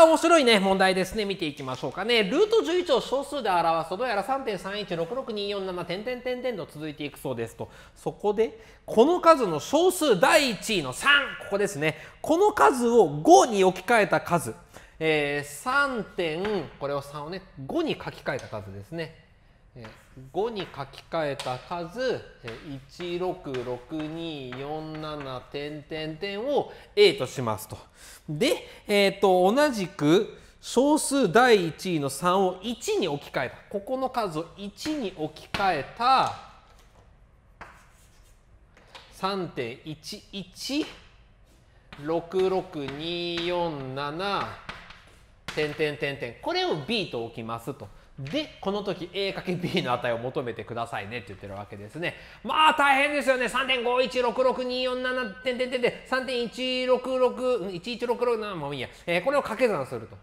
あ、面白いね、問題ですね。見ていきましょうかね。ルート11を小数で表すと、どうやら 3.3166247 点と続いていくそうですと。そこで、この数の小数第1位の3、ここですね。この数を5に置き換えた数。これを3をね、5に書き換えた数ですね。5に書き換えた数、166247を A としますと。で、同じく小数第1位の3を1に置き換えた。ここの数を1に置き換えた 3.1166247 これを B と置きますと。で、この時 A×B の値を求めてくださいねって言ってるわけですね。まあ大変ですよね。3.5166247 3.116611667もいいや。これを掛け算すると。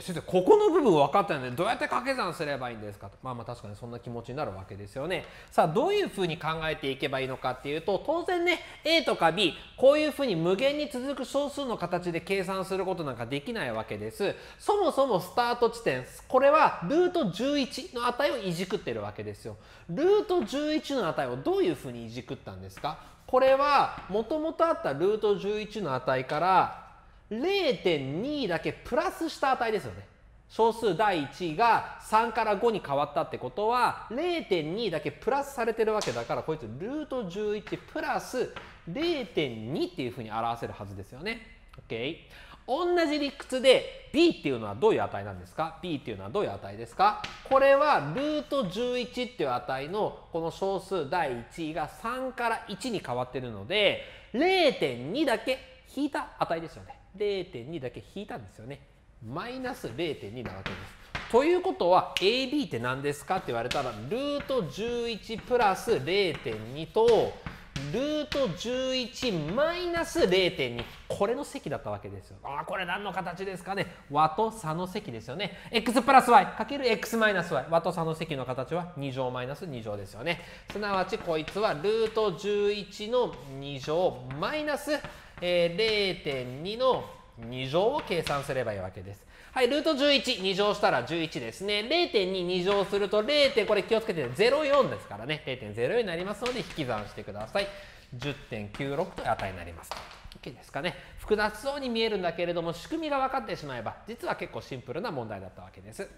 先生、ここの部分分かったので、どうやって掛け算すればいいんですかと。まあまあ確かにそんな気持ちになるわけですよね。さあ、どういうふうに考えていけばいいのかっていうと、当然ね、A とか B、こういうふうに無限に続く小数の形で計算することなんかできないわけです。そもそもスタート地点、これはルート11の値をいじくってるわけですよ。ルート11の値をどういうふうにいじくったんですか？これはもともとあったルート11の値から、0.2 だけプラスした値ですよね。小数第1位が3から5に変わったってことは 0.2 だけプラスされてるわけだから、こいつルート11プラス 0.2 っていうふうに表せるはずですよね。OK。同じ理屈で B っていうのはどういう値なんですか？ B っていうのはどういう値ですか？これはルート11っていう値のこの小数第1位が3から1に変わってるので 0.2 だけ引いた値ですよね。0.2 だけ引いたんですよね。マイナス 0.2 なわけです。ということは AB って何ですかって言われたら、ルート11プラス 0.2 とルート11マイナス 0.2、 これの積だったわけですよ。ああ、これ何の形ですかね。和と差の積ですよね。x プラス y かける x マイナス y、 和と差の積の形は2乗マイナス2乗ですよね。すなわちこいつはルート11の2乗マイナス0.2 の2乗を計算すればいいわけです。はい、ルート11、2乗したら11ですね。0.2、2乗すると 0. これ気をつけて、04ですからね。0.04 になりますので、引き算してください。10.96 という値になります。OK ですかね。複雑そうに見えるんだけれども、仕組みが分かってしまえば、実は結構シンプルな問題だったわけです。